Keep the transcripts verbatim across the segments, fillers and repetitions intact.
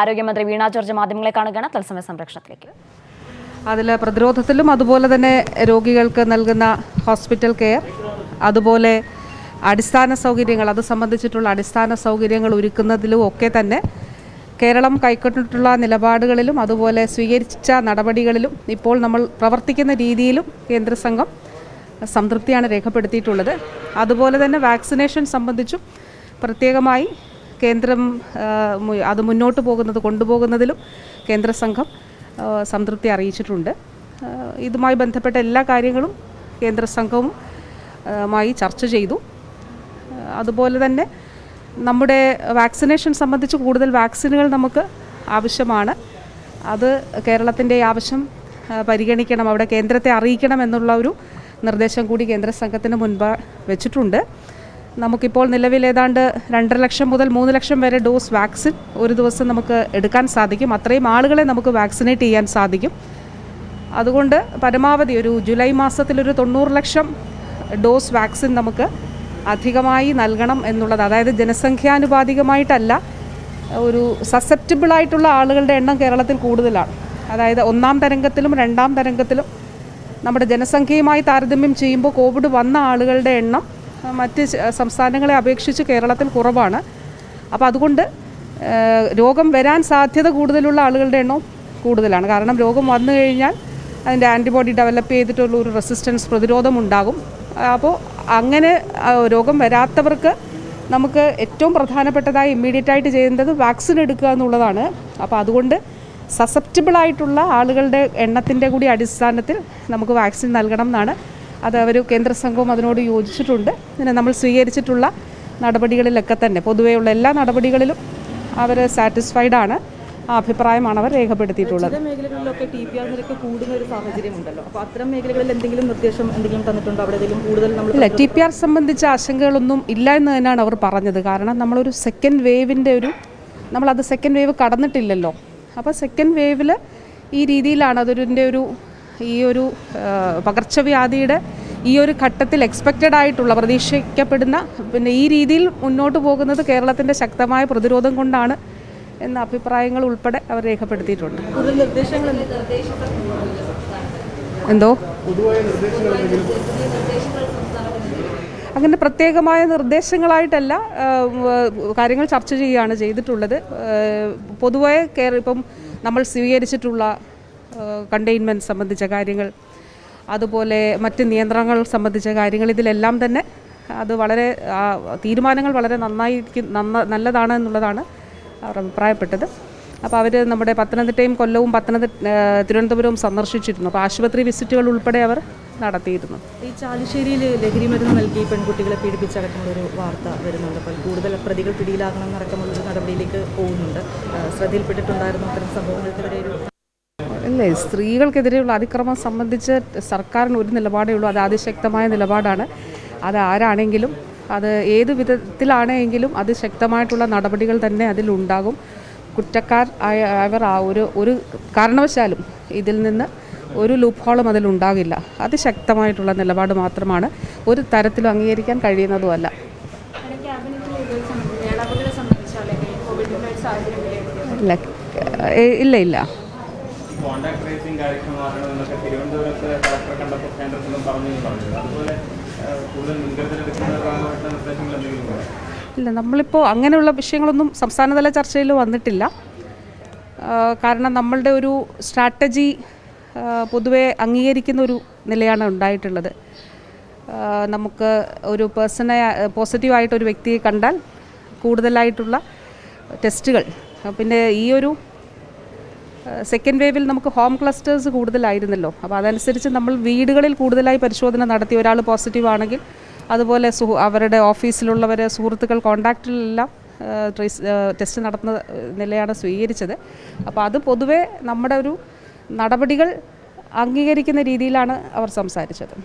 ആരോഗ്യമന്ത്രി വീണ ജോർജ് മാധ്യമങ്ങളെ കാണുകയാണ്. തത്സമയ സംരക്ഷണത്തിലേക്ക്. അതിൽ പ്രതിരോധത്തിലും അതുപോലെ തന്നെ രോഗികൾക്ക് നൽകുന്ന ഹോസ്പിറ്റൽ കെയർ, അതുപോലെ അടിസ്ഥാന സൗകര്യങ്ങൾ, അത് സംബന്ധിച്ചിട്ടുള്ള അടിസ്ഥാന സൗകര്യങ്ങൾ ഒരുക്കുന്നതിലും ഒക്കെ തന്നെ കേരളം കൈക്കൊണ്ടിട്ടുള്ള നിലപാടുകളിലും അതുപോലെ സ്വീകരിച്ച നടപടികളിലും ഇപ്പോൾ നമ്മൾ പ്രവർത്തിക്കുന്ന രീതിയിലും കേന്ദ്ര സംഘം സംതൃപ്തിയാണ് രേഖപ്പെടുത്തിയിട്ടുള്ളത്. അതുപോലെ തന്നെ വാക്സിനേഷൻ സംബന്ധിച്ചും പ്രത്യേകമായി കേന്ദ്രം അത് മുന്നോട്ട് പോകുന്നത് കൊണ്ടുപോകുന്നതിലും കേന്ദ്ര സംഘം സംതൃപ്തി അറിയിച്ചിട്ടുണ്ട്. ഇതുമായി ബന്ധപ്പെട്ട എല്ലാ കാര്യങ്ങളും കേന്ദ്ര സംഘവുമായി ചർച്ച ചെയ്തു. അതുപോലെ തന്നെ നമ്മുടെ വാക്സിനേഷൻ സംബന്ധിച്ച് കൂടുതൽ വാക്സിനുകൾ നമുക്ക് ആവശ്യമാണ്. അത് കേരളത്തിൻ്റെ ആവശ്യം പരിഗണിക്കണം, അവിടെ കേന്ദ്രത്തെ അറിയിക്കണം എന്നുള്ള ഒരു നിർദ്ദേശം കൂടി കേന്ദ്ര സംഘത്തിന് മുൻപ് വെച്ചിട്ടുണ്ട്. നമുക്കിപ്പോൾ നിലവിൽ ഏതാണ്ട് രണ്ടര ലക്ഷം മുതൽ മൂന്ന് ലക്ഷം വരെ ഡോസ് വാക്സിൻ ഒരു ദിവസം നമുക്ക് എടുക്കാൻ സാധിക്കും. അത്രയും ആളുകളെ നമുക്ക് വാക്സിനേറ്റ് ചെയ്യാൻ സാധിക്കും. അതുകൊണ്ട് പരമാവധി ഒരു ജൂലൈ മാസത്തിലൊരു തൊണ്ണൂറ് ലക്ഷം ഡോസ് വാക്സിൻ നമുക്ക് അധികമായി നൽകണം എന്നുള്ളത്, അതായത് ജനസംഖ്യാനുപാതികമായിട്ടല്ല, ഒരു സസെപ്റ്റബിളായിട്ടുള്ള ആളുകളുടെ എണ്ണം കേരളത്തിൽ കൂടുതലാണ്. അതായത് ഒന്നാം തരംഗത്തിലും രണ്ടാം തരംഗത്തിലും നമ്മുടെ ജനസംഖ്യയുമായി താരതമ്യം ചെയ്യുമ്പോൾ കോവിഡ് വന്ന ആളുകളുടെ എണ്ണം മറ്റ് സംസ്ഥാനങ്ങളെ അപേക്ഷിച്ച് കേരളത്തിൽ കുറവാണ്. അപ്പോൾ അതുകൊണ്ട് രോഗം വരാൻ സാധ്യത കൂടുതലുള്ള ആളുകളുടെ എണ്ണവും കൂടുതലാണ്. കാരണം രോഗം വന്നു കഴിഞ്ഞാൽ അതിൻ്റെ ആൻറ്റിബോഡി ഡെവലപ്പ് ചെയ്തിട്ടുള്ള ഒരു റെസിസ്റ്റൻസ് പ്രതിരോധം ഉണ്ടാകും. അപ്പോൾ അങ്ങനെ രോഗം വരാത്തവർക്ക് നമുക്ക് ഏറ്റവും പ്രധാനപ്പെട്ടതായി ഇമ്മീഡിയറ്റായിട്ട് ചെയ്യേണ്ടത് വാക്സിൻ എടുക്കുക എന്നുള്ളതാണ്. അപ്പോൾ അതുകൊണ്ട് സസെപ്റ്റബിളായിട്ടുള്ള ആളുകളുടെ എണ്ണത്തിൻ്റെ കൂടി അടിസ്ഥാനത്തിൽ നമുക്ക് വാക്സിൻ നൽകണം എന്നാണ്. അത് അവർ കേന്ദ്ര സംഘവും അതിനോട് യോജിച്ചിട്ടുണ്ട്. പിന്നെ നമ്മൾ സ്വീകരിച്ചിട്ടുള്ള നടപടികളിലൊക്കെ തന്നെ പൊതുവെയുള്ള എല്ലാ നടപടികളിലും അവർ സാറ്റിസ്ഫൈഡ് ആണ്. ആ അഭിപ്രായമാണ് അവർ രേഖപ്പെടുത്തിയിട്ടുള്ളത്. മേഖലകളിലൊക്കെ ടി പി ആർ നിരക്ക് കൂടുന്ന ഒരു സാഹചര്യം ഉണ്ടല്ലോ. അപ്പോൾ അത്തരം മേഖലകളിൽ എന്തെങ്കിലും നിർദ്ദേശം എന്തെങ്കിലും തന്നിട്ടുണ്ടോ? അവിടെ എന്തെങ്കിലും കൂടുതൽ നമ്മൾ ഇല്ല, ടി പി ആർ സംബന്ധിച്ച ആശങ്കകളൊന്നും ഇല്ല എന്ന് തന്നെയാണ് അവർ പറഞ്ഞത്. കാരണം നമ്മളൊരു സെക്കൻഡ് വേവിൻ്റെ ഒരു നമ്മളത് സെക്കൻഡ് വേവ് കടന്നിട്ടില്ലല്ലോ. അപ്പോൾ സെക്കൻഡ് വേവിൽ ഈ രീതിയിലാണ് അതിൻ്റെ ഒരു ഈ ഒരു പകർച്ചവ്യാധിയുടെ ഈ ഒരു ഘട്ടത്തിൽ എക്സ്പെക്റ്റഡ് ആയിട്ടുള്ള പ്രതീക്ഷിക്കപ്പെടുന്ന പിന്നെ ഈ രീതിയിൽ മുന്നോട്ട് പോകുന്നത് കേരളത്തിൻ്റെ ശക്തമായ പ്രതിരോധം കൊണ്ടാണ് എന്ന അഭിപ്രായങ്ങൾ ഉൾപ്പെടെ അവർ രേഖപ്പെടുത്തിയിട്ടുണ്ട്. എന്തോ അങ്ങനെ പ്രത്യേകമായ നിർദ്ദേശങ്ങളായിട്ടല്ല കാര്യങ്ങൾ ചർച്ച ചെയ്യുകയാണ് ചെയ്തിട്ടുള്ളത്. പൊതുവേ ഇപ്പം നമ്മൾ സ്വീകരിച്ചിട്ടുള്ള കണ്ടെയ്ൻമെൻറ്റ് സംബന്ധിച്ച കാര്യങ്ങൾ, അതുപോലെ മറ്റ് നിയന്ത്രണങ്ങൾ സംബന്ധിച്ച കാര്യങ്ങൾ, ഇതിലെല്ലാം തന്നെ അത് വളരെ തീരുമാനങ്ങൾ വളരെ നന്നായിരിക്കും നന്ന നല്ലതാണ് എന്നുള്ളതാണ് അവർ അഭിപ്രായപ്പെട്ടത്. അപ്പോൾ അവർ നമ്മുടെ പത്തനംതിട്ടയും കൊല്ലവും പത്തനംതിട്ട തിരുവനന്തപുരവും സന്ദർശിച്ചിരുന്നു. അപ്പോൾ ആശുപത്രി വിസിറ്റുകൾ ഉൾപ്പെടെ അവർ നടത്തിയിരുന്നു. ഈ ചാലിശ്ശേരിയിൽ ലഹരി മരുന്ന് നൽകി പെൺകുട്ടികളെ പീഡിപ്പിച്ചടക്കമുള്ളൊരു വാർത്ത വരുന്നുണ്ട്. അപ്പോൾ കൂടുതൽ പ്രതികൾ പിടിയിലാകണം നടക്കമുള്ളൊരു നടപടിയിലേക്ക് പോകുന്നുണ്ട്. ശ്രദ്ധയിൽപ്പെട്ടിട്ടുണ്ടായിരുന്നു അത്തരം സംഭവങ്ങൾക്കെതിരെ ഒരു അല്ലേ? സ്ത്രീകൾക്കെതിരെയുള്ള അതിക്രമം സംബന്ധിച്ച് സർക്കാരിന് ഒരു നിലപാടേ ഉള്ളൂ. അത് അതിശക്തമായ നിലപാടാണ്. അത് ആരാണെങ്കിലും അത് ഏത് വിധത്തിലാണെങ്കിലും അത് ശക്തമായിട്ടുള്ള നടപടികൾ തന്നെ അതിലുണ്ടാകും. കുറ്റക്കാർ ആയ അവർ ആ ഒരു ഒരു കാരണവശാലും ഇതിൽ നിന്ന് ഒരു ലൂപ്പ് ഹോളും അതിലുണ്ടാകില്ല. അതിശക്തമായിട്ടുള്ള നിലപാട് മാത്രമാണ്, ഒരു തരത്തിലും അംഗീകരിക്കാൻ കഴിയുന്നതുമല്ല. ഇല്ല ഇല്ല കോൺടാക്ട് ട്രേസിംഗ് കാര്യക്ഷമമാക്കണമെന്നൊക്കെ തിരുവനന്തപുരത്ത് കളക്ടർ കണ്ടപ്പോൾ കേന്ദ്രത്തിലും പറഞ്ഞു പറഞ്ഞത് അതുപോലെ കൂടുതൽ മുൻകരുതലെടുക്കുന്ന നിർദ്ദേശങ്ങൾ എന്തെങ്കിലും ഇല്ല. നമ്മളിപ്പോൾ അങ്ങനെയുള്ള വിഷയങ്ങളൊന്നും സംസ്ഥാനതല ചർച്ചയിൽ വന്നിട്ടില്ല. കാരണം നമ്മളുടെ ഒരു സ്ട്രാറ്റജി പൊതുവെ അംഗീകരിക്കുന്ന ഒരു നിലയാണ് ഉണ്ടായിട്ടുള്ളത്. നമുക്ക് ഒരു പേഴ്സണെ പോസിറ്റീവായിട്ടൊരു വ്യക്തിയെ കണ്ടാൽ കൂടുതലായിട്ടുള്ള ടെസ്റ്റുകൾ, പിന്നെ ഈ ഒരു സെക്കൻഡ് വേവിൽ നമുക്ക് ഹോം ക്ലസ്റ്റേഴ്സ് കൂടുതലായിരുന്നല്ലോ. അപ്പോൾ അതനുസരിച്ച് നമ്മൾ വീടുകളിൽ കൂടുതലായി പരിശോധന നടത്തി. ഒരാൾ പോസിറ്റീവ് ആണെങ്കിൽ അതുപോലെ സുഹ അവരുടെ ഓഫീസിലുള്ളവരെ സുഹൃത്തുക്കൾ കോൺടാക്റ്റിലെല്ലാം ട്രേസ് ടെസ്റ്റ് നടത്തുന്ന നിലയാണ് സ്വീകരിച്ചത്. അപ്പോൾ അത് പൊതുവെ നമ്മുടെ ഒരു നടപടികൾ അംഗീകരിക്കുന്ന രീതിയിലാണ് അവർ സംസാരിച്ചത്.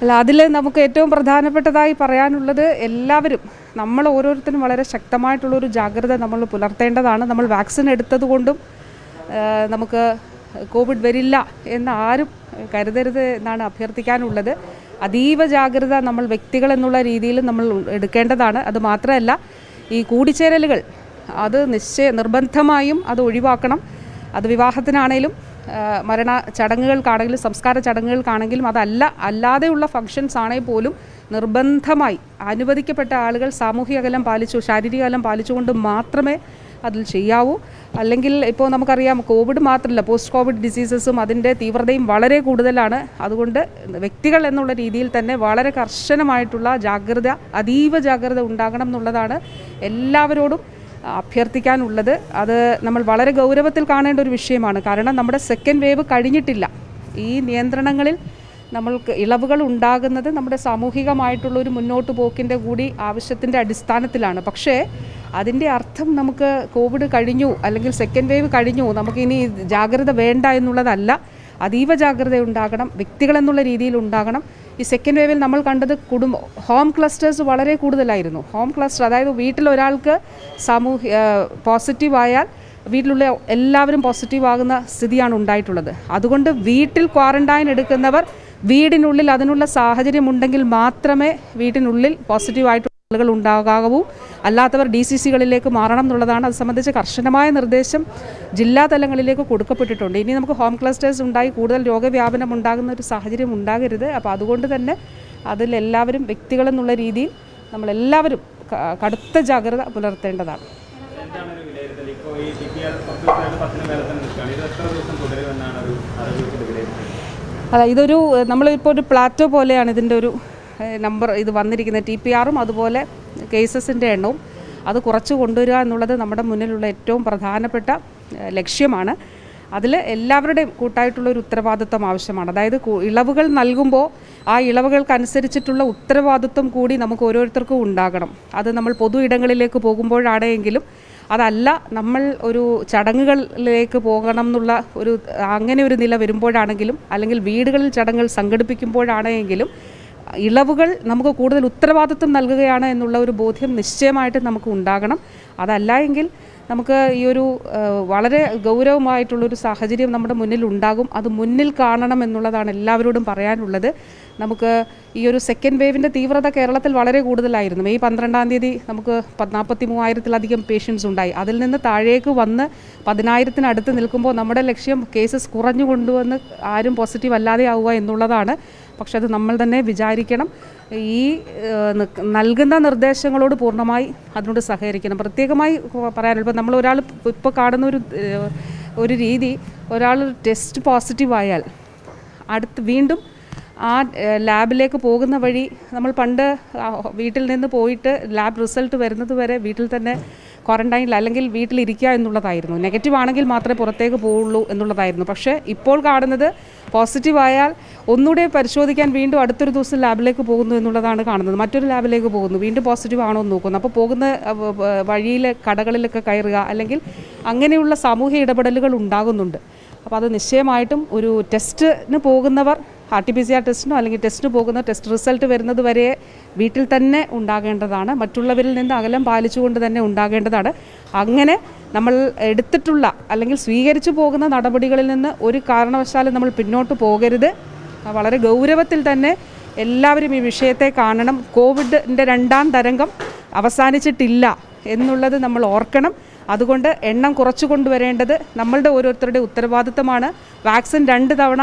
അല്ല, അതിൽ നമുക്ക് ഏറ്റവും പ്രധാനപ്പെട്ടതായി പറയാനുള്ളത് എല്ലാവരും നമ്മൾ ഓരോരുത്തരും വളരെ ശക്തമായിട്ടുള്ളൊരു ജാഗ്രത നമ്മൾ പുലർത്തേണ്ടതാണ്. നമ്മൾ വാക്സിൻ എടുത്തത് കൊണ്ടും നമുക്ക് കോവിഡ് വരില്ല എന്ന് ആരും കരുതരുത് എന്നാണ് അഭ്യർത്ഥിക്കാനുള്ളത്. അതീവ ജാഗ്രത നമ്മൾ വ്യക്തികൾ എന്നുള്ള രീതിയിൽ നമ്മൾ എടുക്കേണ്ടതാണ്. അതുമാത്രമല്ല, ഈ കൂടിച്ചേരലുകൾ അത് നിശ്ചയ നിർബന്ധമായും അത് ഒഴിവാക്കണം. അത് വിവാഹത്തിനാണേലും മരണ ചടങ്ങുകൾക്കാണെങ്കിലും സംസ്കാര ചടങ്ങുകൾക്കാണെങ്കിലും അതല്ല അല്ലാതെയുള്ള ഫങ്ഷൻസ് ആണെങ്കിൽ പോലും നിർബന്ധമായി അനുവദിക്കപ്പെട്ട ആളുകൾ സാമൂഹിക അകലം പാലിച്ചു ശാരീരിക അകലം പാലിച്ചുകൊണ്ട് മാത്രമേ അതിൽ ചെയ്യാവൂ. അല്ലെങ്കിൽ ഇപ്പോൾ നമുക്കറിയാം, കോവിഡ് മാത്രമല്ല, പോസ്റ്റ് കോവിഡ് ഡിസീസസും അതിൻ്റെ തീവ്രതയും വളരെ കൂടുതലാണ്. അതുകൊണ്ട് വ്യക്തികൾ എന്നുള്ള രീതിയിൽ തന്നെ വളരെ കർശനമായിട്ടുള്ള ജാഗ്രത, അതീവ ജാഗ്രത ഉണ്ടാകണം എന്നുള്ളതാണ് എല്ലാവരോടും അഭ്യർത്ഥിക്കാനുള്ളത്. അത് നമ്മൾ വളരെ ഗൗരവത്തിൽ കാണേണ്ട ഒരു വിഷയമാണ്. കാരണം നമ്മുടെ സെക്കൻഡ് വേവ് കഴിഞ്ഞിട്ടില്ല. ഈ നിയന്ത്രണങ്ങളിൽ നമ്മൾക്ക് ഇളവുകൾ ഉണ്ടാകുന്നത് നമ്മുടെ സാമൂഹികമായിട്ടുള്ളൊരു മുന്നോട്ട് പോക്കിൻ്റെ കൂടി ആവശ്യത്തിൻ്റെ അടിസ്ഥാനത്തിലാണ്. പക്ഷേ അതിൻ്റെ അർത്ഥം നമുക്ക് കോവിഡ് കഴിഞ്ഞു അല്ലെങ്കിൽ സെക്കൻഡ് വേവ് കഴിഞ്ഞു, നമുക്കിനി ജാഗ്രത വേണ്ട എന്നുള്ളതല്ല. അതീവ ജാഗ്രത ഉണ്ടാകണം, വ്യക്തികളെന്നുള്ള രീതിയിൽ ഉണ്ടാകണം. ഈ സെക്കൻഡ് വേവിൽ നമ്മൾ കണ്ടത് കുടുംബ ഹോം ക്ലസ്റ്റേഴ്സ് വളരെ കൂടുതലായിരുന്നു. ഹോം ക്ലസ്റ്റർ, അതായത് വീട്ടിലൊരാൾക്ക് സാമൂഹ്യ പോസിറ്റീവായാൽ വീട്ടിലുള്ള എല്ലാവരും പോസിറ്റീവാകുന്ന സ്ഥിതിയാണ് ഉണ്ടായിട്ടുള്ളത്. അതുകൊണ്ട് വീട്ടിൽ ക്വാറന്റൈൻ എടുക്കുന്നവർ വീടിനുള്ളിൽ അതിനുള്ള സാഹചര്യമുണ്ടെങ്കിൽ മാത്രമേ വീട്ടിനുള്ളിൽ പോസിറ്റീവായിട്ടുള്ള ആളുകൾ ഉണ്ടാകാവൂ. അല്ലാത്തവർ ഡി സി സികളിലേക്ക് മാറണം എന്നുള്ളതാണ്. അത് സംബന്ധിച്ച് കർശനമായ നിർദ്ദേശം ജില്ലാ തലങ്ങളിലേക്ക് കൊടുക്കപ്പെട്ടിട്ടുണ്ട്. ഇനി നമുക്ക് ഹോം ക്ലസ്റ്റേഴ്സ് ഉണ്ടായി കൂടുതൽ രോഗവ്യാപനം ഉണ്ടാകുന്ന ഒരു സാഹചര്യം ഉണ്ടാകരുത്. അപ്പോൾ അതുകൊണ്ട് തന്നെ അതിലെല്ലാവരും വ്യക്തികളെന്നുള്ള രീതിയിൽ നമ്മളെല്ലാവരും കടുത്ത ജാഗ്രത പുലർത്തേണ്ടതാണ്. അല്ല, ഇതൊരു നമ്മളിപ്പോൾ ഒരു പ്ലാറ്റോ പോലെയാണ് ഇതിൻ്റെ ഒരു നമ്പർ ഇത് വന്നിരിക്കുന്നത്. ടി പി ആറും അതുപോലെ കേസസിൻ്റെ എണ്ണവും അത് കുറച്ച് കൊണ്ടുവരിക എന്നുള്ളത് നമ്മുടെ മുന്നിലുള്ള ഏറ്റവും പ്രധാനപ്പെട്ട ലക്ഷ്യമാണ്. അതിൽ എല്ലാവരുടെയും കൂട്ടായിട്ടുള്ളൊരു ഉത്തരവാദിത്വം ആവശ്യമാണ്. അതായത് ഇളവുകൾ നൽകുമ്പോൾ ആ ഇളവുകൾക്കനുസരിച്ചിട്ടുള്ള ഉത്തരവാദിത്വം കൂടി നമുക്ക് ഓരോരുത്തർക്കും ഉണ്ടാകണം. അത് നമ്മൾ പൊതു ഇടങ്ങളിലേക്ക് പോകുമ്പോഴാണെങ്കിലും അതല്ല നമ്മൾ ഒരു ചടങ്ങുകളിലേക്ക് പോകണം എന്നുള്ള ഒരു അങ്ങനെ ഒരു നില വരുമ്പോഴാണെങ്കിലും അല്ലെങ്കിൽ വീടുകളിൽ ചടങ്ങുകൾ സംഘടിപ്പിക്കുമ്പോഴാണെങ്കിലും ഇളവുകൾ നമുക്ക് കൂടുതൽ ഉത്തരവാദിത്വം നൽകുകയാണ് എന്നുള്ള ഒരു ബോധ്യം നിശ്ചയമായിട്ട് നമുക്ക് ഉണ്ടാകണം. അതല്ല എങ്കിൽ നമുക്ക് ഈ ഒരു വളരെ ഗൗരവമായിട്ടുള്ളൊരു സാഹചര്യം നമ്മുടെ മുന്നിൽ ഉണ്ടാകും. അത് മുന്നിൽ കാണണം എന്നുള്ളതാണ് എല്ലാവരോടും പറയാനുള്ളത്. നമുക്ക് ഈ ഒരു സെക്കൻഡ് വേവിൻ്റെ തീവ്രത കേരളത്തിൽ വളരെ കൂടുതലായിരുന്നു. മെയ് പന്ത്രണ്ടാം തീയതി നമുക്ക് നാൽപ്പത്തി മൂവായിരത്തിലധികം പേഷ്യൻസ് ഉണ്ടായി. അതിൽ നിന്ന് താഴേക്ക് വന്ന് പതിനായിരത്തിനടുത്ത് നിൽക്കുമ്പോൾ നമ്മുടെ ലക്ഷ്യം കേസസ് കുറഞ്ഞു കൊണ്ടുവന്ന് ആരും പോസിറ്റീവ് അല്ലാതെ ആവുക എന്നുള്ളതാണ്. പക്ഷെ അത് നമ്മൾ തന്നെ വിചാരിക്കണം. ഈ നൽകുന്ന നിർദ്ദേശങ്ങളോട് പൂർണ്ണമായി അതിനോട് സഹകരിക്കണം. പ്രത്യേകമായി പറയാനുള്ളത്, ഇപ്പോൾ നമ്മൾ ഒരാൾ ഇപ്പോൾ കാണുന്ന ഒരു ഒരു രീതി, ഒരാൾ ടെസ്റ്റ് പോസിറ്റീവായാൽ അടുത്ത് വീണ്ടും ആ ലാബിലേക്ക് പോകുന്ന വഴി, നമ്മൾ പണ്ട് വീട്ടിൽ നിന്ന് പോയിട്ട് ലാബ് റിസൾട്ട് വരുന്നത് വരെ വീട്ടിൽ തന്നെ ക്വാറന്റൈനിൽ അല്ലെങ്കിൽ വീട്ടിലിരിക്കുക എന്നുള്ളതായിരുന്നു. നെഗറ്റീവ് ആണെങ്കിൽ മാത്രമേ പുറത്തേക്ക് പോവുള്ളൂ എന്നുള്ളതായിരുന്നു. പക്ഷേ ഇപ്പോൾ കാണുന്നത് പോസിറ്റീവായാൽ ഒന്നുകൂടെ പരിശോധിക്കാൻ വീണ്ടും അടുത്തൊരു ദിവസം ലാബിലേക്ക് പോകുന്നു എന്നുള്ളതാണ് കാണുന്നത്. മറ്റൊരു ലാബിലേക്ക് പോകുന്നു, വീണ്ടും പോസിറ്റീവ് ആണോ എന്ന് നോക്കുന്നു. അപ്പോൾ പോകുന്ന വഴിയിലെ കടകളിലൊക്കെ കയറുക അല്ലെങ്കിൽ അങ്ങനെയുള്ള സാമൂഹ്യ ഇടപെടലുകൾ ഉണ്ടാകുന്നുണ്ട്. അപ്പോൾ അത് നിശ്ചയമായിട്ടും ഒരു ടെസ്റ്റിന് പോകുന്നവർ R T P C R ടെസ്റ്റിനോ അല്ലെങ്കിൽ ടെസ്റ്റിന് പോകുന്ന ടെസ്റ്റ് റിസൾട്ട് വരുന്നത് വരെ വീട്ടിൽ തന്നെ ഉണ്ടാകേണ്ടതാണ്. മറ്റുള്ളവരിൽ നിന്ന് അകലം പാലിച്ചുകൊണ്ട് തന്നെ ഉണ്ടാകേണ്ടതാണ്. അങ്ങനെ നമ്മൾ എടുത്തിട്ടുള്ള അല്ലെങ്കിൽ സ്വീകരിച്ചു പോകുന്ന നടപടികളിൽ നിന്ന് ഒരു കാരണവശാലും നമ്മൾ പിന്നോട്ട് പോകരുത്. വളരെ ഗൗരവത്തിൽ തന്നെ എല്ലാവരും ഈ വിഷയത്തെ കാണണം. കോവിഡിൻ്റെ രണ്ടാം തരംഗം അവസാനിച്ചിട്ടില്ല എന്നുള്ളത് നമ്മൾ ഓർക്കണം. അതുകൊണ്ട് എണ്ണം കുറച്ചു കൊണ്ടുവരേണ്ടത് നമ്മളുടെ ഓരോരുത്തരുടെ ഉത്തരവാദിത്തമാണ്. വാക്സിൻ രണ്ട് തവണ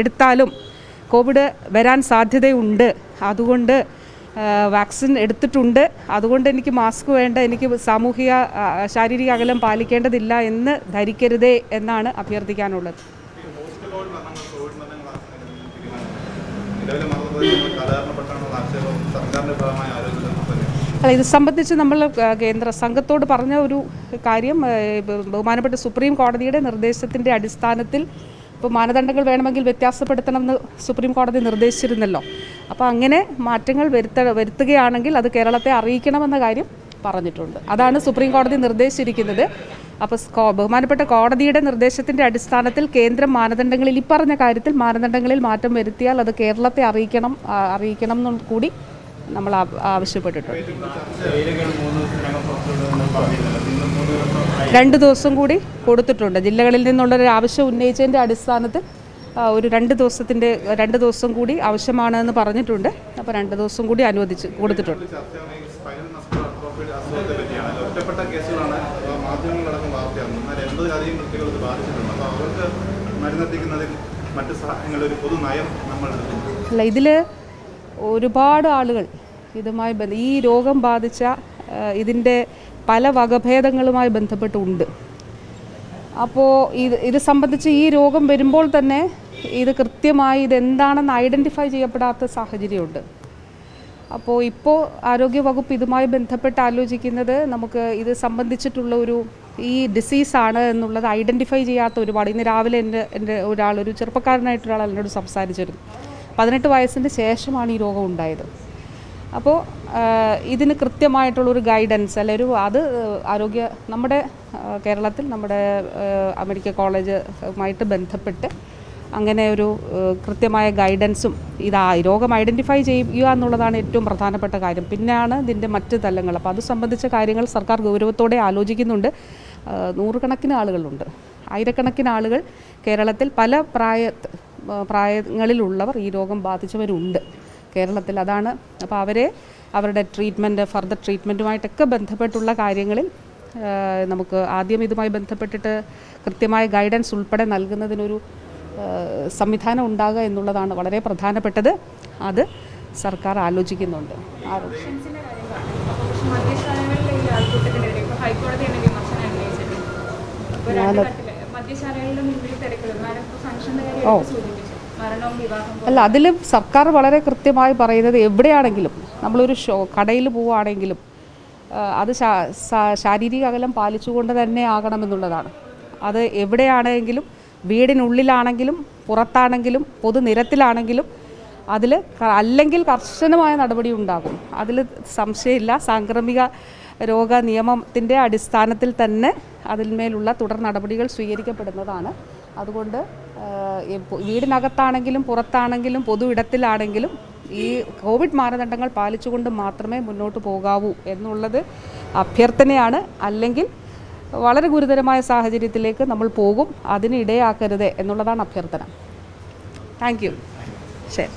എടുത്താലും കോവിഡ് വരാൻ സാധ്യതയുണ്ട്. അതുകൊണ്ട് വാക്സിൻ എടുത്തിട്ടുണ്ട്, അതുകൊണ്ട് എനിക്ക് മാസ്ക് വേണ്ട, എനിക്ക് സാമൂഹിക ശാരീരിക അകലം പാലിക്കേണ്ടതില്ല എന്ന് ധരിക്കരുതേ എന്നാണ് അഭ്യർത്ഥിക്കാനുള്ളത്. അല്ല, ഇത് സംബന്ധിച്ച് നമ്മൾ കേന്ദ്ര സംഘത്തോട് പറഞ്ഞ ഒരു കാര്യം, ബഹുമാനപ്പെട്ട സുപ്രീം കോടതിയുടെ നിർദ്ദേശത്തിൻ്റെ അടിസ്ഥാനത്തിൽ ഇപ്പോൾ മാനദണ്ഡങ്ങൾ വേണമെങ്കിൽ വ്യത്യാസപ്പെടുത്തണമെന്ന് സുപ്രീം കോടതി നിർദ്ദേശിച്ചിരുന്നല്ലോ. അപ്പോൾ അങ്ങനെ മാറ്റങ്ങൾ വരുത്ത വരുത്തുകയാണെങ്കിൽ അത് കേരളത്തെ അറിയിക്കണമെന്ന കാര്യം പറഞ്ഞിട്ടുണ്ട്. അതാണ് സുപ്രീം കോടതി നിർദ്ദേശിച്ചിരിക്കുന്നത്. അപ്പോൾ ബഹുമാനപ്പെട്ട കോടതിയുടെ നിർദ്ദേശത്തിൻ്റെ അടിസ്ഥാനത്തിൽ കേന്ദ്രം മാനദണ്ഡങ്ങളിൽ ഈ പറഞ്ഞ കാര്യത്തിൽ മാനദണ്ഡങ്ങളിൽ മാറ്റം വരുത്തിയാൽ അത് കേരളത്തെ അറിയിക്കണം അറിയിക്കണം എന്നും കൂടി നമ്മൾ ആവശ്യപ്പെട്ടിട്ടുണ്ട്. രണ്ട് ദിവസം കൂടി കൊടുത്തിട്ടുണ്ട്. ജില്ലകളിൽ നിന്നുള്ളൊരു ആവശ്യം ഉന്നയിച്ചതിൻ്റെ അടിസ്ഥാനത്തിൽ ഒരു രണ്ട് ദിവസത്തിൻ്റെ രണ്ട് ദിവസം കൂടി ആവശ്യമാണെന്ന് പറഞ്ഞിട്ടുണ്ട്. അപ്പോൾ രണ്ട് ദിവസം കൂടി അനുവദിച്ച് കൊടുത്തിട്ടുണ്ട്. അല്ല, ഇതിൽ ഒരുപാട് ആളുകൾ ഇതുമായി ബന്ധ ഈ രോഗം ബാധിച്ച ഇതിൻ്റെ പല വകഭേദങ്ങളുമായി ബന്ധപ്പെട്ടുണ്ട്. അപ്പോൾ ഇത് ഇത് സംബന്ധിച്ച് ഈ രോഗം വരുമ്പോൾ തന്നെ ഇത് കൃത്യമായി ഇതെന്താണെന്ന് ഐഡൻറ്റിഫൈ ചെയ്യപ്പെടാത്ത സാഹചര്യമുണ്ട്. അപ്പോൾ ഇപ്പോൾ ആരോഗ്യവകുപ്പ് ഇതുമായി ബന്ധപ്പെട്ട് ആലോചിക്കുന്നത് നമുക്ക് ഇത് സംബന്ധിച്ചിട്ടുള്ള ഒരു ഈ ഡിസീസാണ് എന്നുള്ളത് ഐഡൻറ്റിഫൈ ചെയ്യാത്ത ഒരുപാട്. ഇന്ന് രാവിലെ എൻ്റെ എൻ്റെ ഒരാൾ ഒരു ചെറുപ്പക്കാരനായിട്ടൊരാൾ എന്നോട് സംസാരിച്ചിരുന്നു. പതിനെട്ട് വയസ്സിൻ്റെ ശേഷമാണ് ഈ രോഗം ഉണ്ടായത്. അപ്പോൾ ഇതിന് കൃത്യമായിട്ടുള്ളൊരു ഗൈഡൻസ് അല്ലെ ഒരു അത് ആരോഗ്യ നമ്മുടെ കേരളത്തിൽ നമ്മുടെ മെഡിക്കൽ കോളേജുമായിട്ട് ബന്ധപ്പെട്ട് അങ്ങനെ ഒരു കൃത്യമായ ഗൈഡൻസും ഇതാ രോഗം ഐഡൻറ്റിഫൈ ചെയ്യുക എന്നുള്ളതാണ് ഏറ്റവും പ്രധാനപ്പെട്ട കാര്യം. പിന്നെയാണ് ഇതിൻ്റെ മറ്റ് തലങ്ങൾ. അപ്പോൾ അത് സംബന്ധിച്ച കാര്യങ്ങൾ സർക്കാർ ഗൗരവത്തോടെ ആലോചിക്കുന്നുണ്ട്. നൂറുകണക്കിന് ആളുകളുണ്ട്, ആയിരക്കണക്കിന് ആളുകൾ കേരളത്തിൽ പല പ്രായ പ്രായങ്ങളിലുള്ളവർ ഈ രോഗം ബാധിച്ചവരുണ്ട് കേരളത്തിൽ. അതാണ് അപ്പോൾ അവരെ അവരുടെ ട്രീറ്റ്മെൻറ്റ് ഫർദർ ട്രീറ്റ്മെൻറ്റുമായിട്ടൊക്കെ ബന്ധപ്പെട്ടുള്ള കാര്യങ്ങളിൽ നമുക്ക് ആദ്യം ഇതുമായി ബന്ധപ്പെട്ടിട്ട് കൃത്യമായ ഗൈഡൻസ് ഉൾപ്പെടെ നൽകുന്നതിനൊരു സംവിധാനം ഉണ്ടാകുക എന്നുള്ളതാണ് വളരെ പ്രധാനപ്പെട്ടത്. അത് സർക്കാർ ആലോചിക്കുന്നുണ്ട്. ഓ അല്ല, അതിൽ സർക്കാർ വളരെ കൃത്യമായി പറയുന്നത് എവിടെയാണെങ്കിലും നമ്മളൊരു ഷോ കടയിൽ പോവുകയാണെങ്കിലും അത് ശാരീരിക അകലം പാലിച്ചുകൊണ്ട് തന്നെ ആകണമെന്നുള്ളതാണ്. അത് എവിടെയാണെങ്കിലും വീടിനുള്ളിലാണെങ്കിലും പുറത്താണെങ്കിലും പൊതുനിരത്തിലാണെങ്കിലും അതിൽ അല്ലെങ്കിൽ കർശനമായ നടപടി ഉണ്ടാകും. അതിൽ സംശയമില്ല. സാംക്രമിക രോഗ നിയമത്തിൻ്റെ അടിസ്ഥാനത്തിൽ തന്നെ അതിന്മേലുള്ള തുടർ നടപടികൾ സ്വീകരിക്കപ്പെടുന്നതാണ്. അതുകൊണ്ട് വീടിനകത്താണെങ്കിലും പുറത്താണെങ്കിലും പൊതു ഇടത്തിലാണെങ്കിലും ഈ കോവിഡ് മാനദണ്ഡങ്ങൾ പാലിച്ചുകൊണ്ട് മാത്രമേ മുന്നോട്ട് പോകാവൂ എന്നുള്ളത് അഭ്യർത്ഥനയാണ്. അല്ലെങ്കിൽ വളരെ ഗുരുതരമായ സാഹചര്യത്തിലേക്ക് നമ്മൾ പോകും. അതിന് ഇടയാക്കരുത് എന്നുള്ളതാണ് അഭ്യർത്ഥന. Thank you. ശരി.